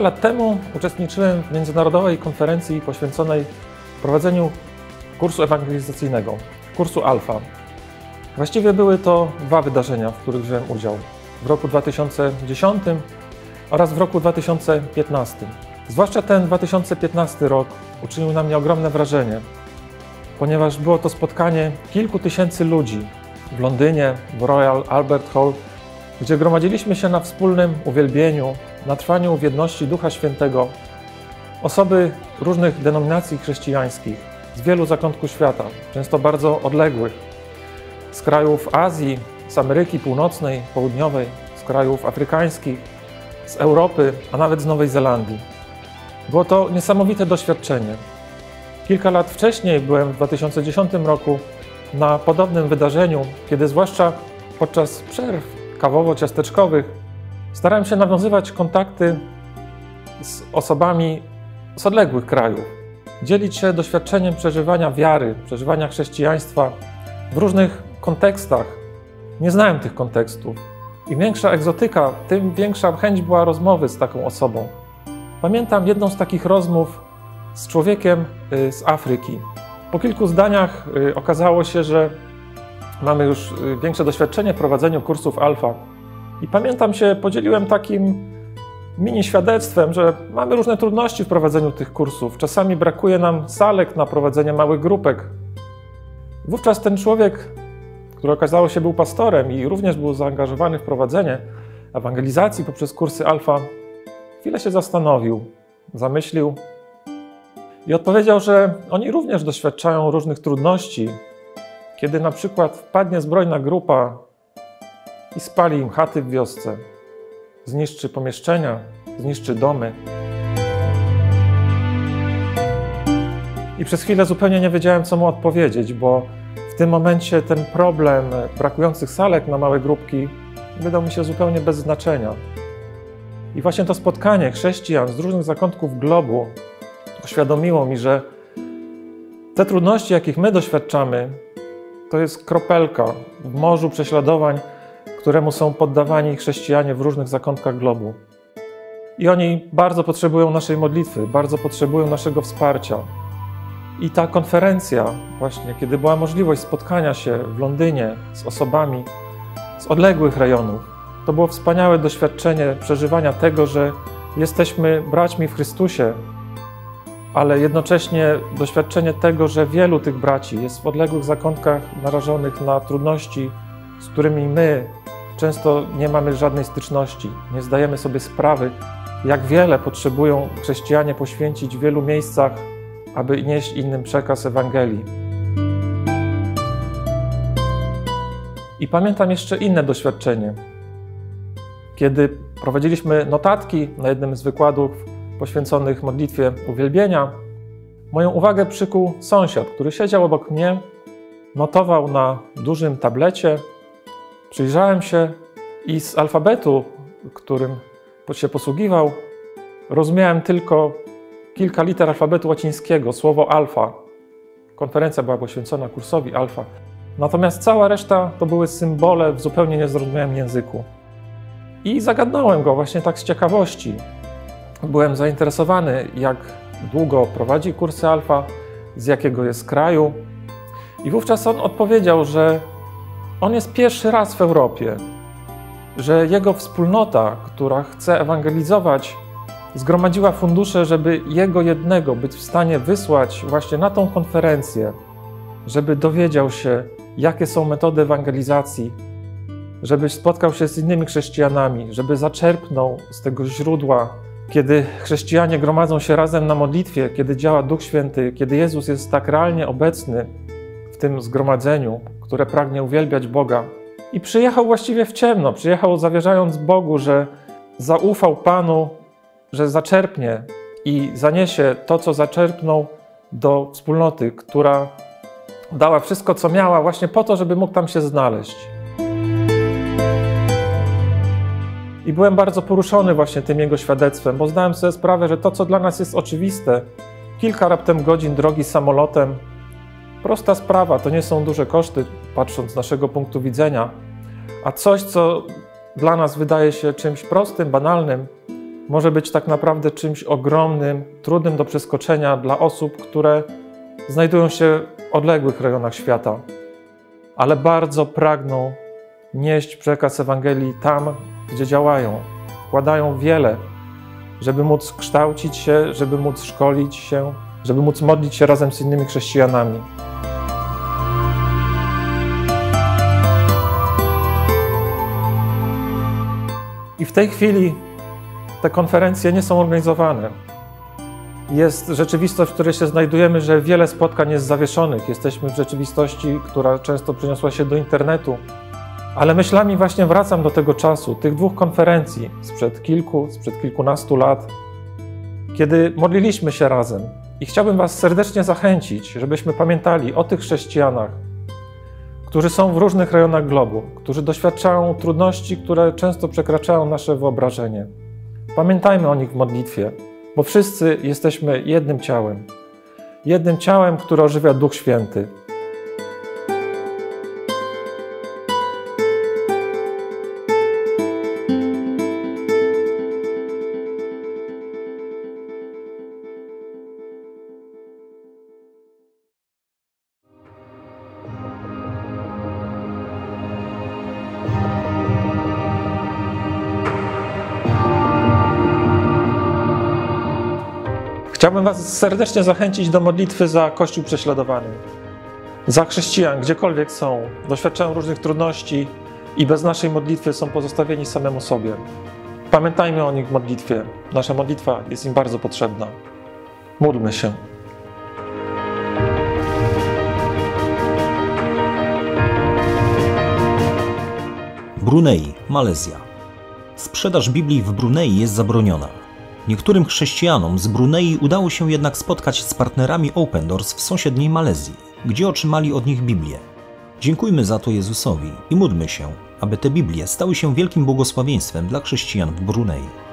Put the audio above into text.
Kilka lat temu uczestniczyłem w międzynarodowej konferencji poświęconej prowadzeniu kursu ewangelizacyjnego, kursu Alfa. Właściwie były to dwa wydarzenia, w których wziąłem udział. W roku 2010 oraz w roku 2015. Zwłaszcza ten 2015 rok uczynił na mnie ogromne wrażenie, ponieważ było to spotkanie kilku tysięcy ludzi w Londynie, w Royal Albert Hall, gdzie gromadziliśmy się na wspólnym uwielbieniu, na trwaniu w jedności Ducha Świętego, osoby różnych denominacji chrześcijańskich z wielu zakątków świata, często bardzo odległych, z krajów Azji, z Ameryki Północnej, Południowej, z krajów afrykańskich, z Europy, a nawet z Nowej Zelandii. Było to niesamowite doświadczenie. Kilka lat wcześniej byłem w 2010 roku na podobnym wydarzeniu, kiedy zwłaszcza podczas przerw kawowo-ciasteczkowych starałem się nawiązywać kontakty z osobami z odległych krajów, dzielić się doświadczeniem przeżywania wiary, przeżywania chrześcijaństwa w różnych kontekstach. Nie znałem tych kontekstów. Im większa egzotyka, tym większa chęć była rozmowy z taką osobą. Pamiętam jedną z takich rozmów z człowiekiem z Afryki. Po kilku zdaniach okazało się, że mamy już większe doświadczenie w prowadzeniu kursów Alfa. I pamiętam się, podzieliłem takim mini świadectwem, że mamy różne trudności w prowadzeniu tych kursów. Czasami brakuje nam salek na prowadzenie małych grupek. Wówczas ten człowiek, który okazało się był pastorem i również był zaangażowany w prowadzenie ewangelizacji poprzez kursy Alfa, chwilę się zastanowił, zamyślił i odpowiedział, że oni również doświadczają różnych trudności, kiedy na przykład wpadnie zbrojna grupa i spali im chaty w wiosce, zniszczy pomieszczenia, zniszczy domy. I przez chwilę zupełnie nie wiedziałem, co mu odpowiedzieć, bo w tym momencie ten problem brakujących salek na małe grupki wydał mi się zupełnie bez znaczenia. I właśnie to spotkanie chrześcijan z różnych zakątków globu uświadomiło mi, że te trudności, jakich my doświadczamy, to jest kropelka w morzu prześladowań, któremu są poddawani chrześcijanie w różnych zakątkach globu. I oni bardzo potrzebują naszej modlitwy, bardzo potrzebują naszego wsparcia. I ta konferencja właśnie, kiedy była możliwość spotkania się w Londynie z osobami z odległych rejonów, to było wspaniałe doświadczenie przeżywania tego, że jesteśmy braćmi w Chrystusie, ale jednocześnie doświadczenie tego, że wielu tych braci jest w odległych zakątkach narażonych na trudności, z którymi my często nie mamy żadnej styczności, nie zdajemy sobie sprawy, jak wiele potrzebują chrześcijanie poświęcić w wielu miejscach, aby nieść innym przekaz Ewangelii. I pamiętam jeszcze inne doświadczenie. Kiedy prowadziliśmy notatki na jednym z wykładów poświęconych modlitwie uwielbienia, moją uwagę przykuł sąsiad, który siedział obok mnie, notował na dużym tablecie. Przyjrzałem się i z alfabetu, którym się posługiwał, rozumiałem tylko kilka liter alfabetu łacińskiego, słowo alfa. Konferencja była poświęcona kursowi alfa. Natomiast cała reszta to były symbole w zupełnie niezrozumiałym języku. I zagadnąłem go właśnie tak z ciekawości. Byłem zainteresowany, jak długo prowadzi kursy alfa, z jakiego jest kraju. I wówczas on odpowiedział, że on jest pierwszy raz w Europie, że jego wspólnota, która chce ewangelizować, zgromadziła fundusze, żeby jego jednego być w stanie wysłać właśnie na tą konferencję, żeby dowiedział się, jakie są metody ewangelizacji, żeby spotkał się z innymi chrześcijanami, żeby zaczerpnął z tego źródła. Kiedy chrześcijanie gromadzą się razem na modlitwie, kiedy działa Duch Święty, kiedy Jezus jest tak realnie obecny w tym zgromadzeniu, które pragnie uwielbiać Boga. I przyjechał właściwie w ciemno, przyjechał zawierzając Bogu, że zaufał Panu, że zaczerpnie i zaniesie to, co zaczerpnął do wspólnoty, która dała wszystko, co miała właśnie po to, żeby mógł tam się znaleźć. I byłem bardzo poruszony właśnie tym jego świadectwem, bo zdałem sobie sprawę, że to, co dla nas jest oczywiste, kilka raptem godzin drogi samolotem, prosta sprawa, to nie są duże koszty, patrząc z naszego punktu widzenia, a coś, co dla nas wydaje się czymś prostym, banalnym, może być tak naprawdę czymś ogromnym, trudnym do przeskoczenia dla osób, które znajdują się w odległych rejonach świata, ale bardzo pragną nieść przekaz Ewangelii tam, gdzie działają. Wkładają wiele, żeby móc kształcić się, żeby móc szkolić się, żeby móc modlić się razem z innymi chrześcijanami. I w tej chwili te konferencje nie są organizowane. Jest rzeczywistość, w której się znajdujemy, że wiele spotkań jest zawieszonych. Jesteśmy w rzeczywistości, która często przeniosła się do internetu. Ale myślami właśnie wracam do tego czasu, tych dwóch konferencji sprzed kilkunastu lat, kiedy modliliśmy się razem. I chciałbym Was serdecznie zachęcić, żebyśmy pamiętali o tych chrześcijanach, którzy są w różnych rejonach globu, którzy doświadczają trudności, które często przekraczają nasze wyobrażenie. Pamiętajmy o nich w modlitwie, bo wszyscy jesteśmy jednym ciałem, które ożywia Duch Święty. Chciałbym Was serdecznie zachęcić do modlitwy za Kościół prześladowany, za chrześcijan, gdziekolwiek są, doświadczają różnych trudności i bez naszej modlitwy są pozostawieni samemu sobie. Pamiętajmy o nich w modlitwie. Nasza modlitwa jest im bardzo potrzebna. Módlmy się. Brunei, Malezja. Sprzedaż Biblii w Brunei jest zabroniona. Niektórym chrześcijanom z Brunei udało się jednak spotkać z partnerami Open Doors w sąsiedniej Malezji, gdzie otrzymali od nich Biblię. Dziękujmy za to Jezusowi i módlmy się, aby te Biblie stały się wielkim błogosławieństwem dla chrześcijan w Brunei.